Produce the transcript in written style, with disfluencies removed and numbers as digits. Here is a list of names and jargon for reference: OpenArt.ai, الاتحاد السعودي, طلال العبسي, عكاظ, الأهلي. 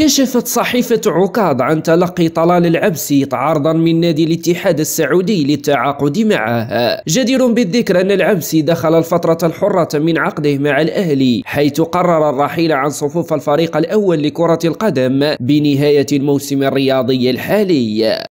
كشفت صحيفة عكاظ عن تلقي طلال العبسي تعارضا من نادي الاتحاد السعودي للتعاقد معه. جدير بالذكر أن العبسي دخل الفترة الحرة من عقده مع الأهلي، حيث قرر الرحيل عن صفوف الفريق الأول لكرة القدم بنهاية الموسم الرياضي الحالي.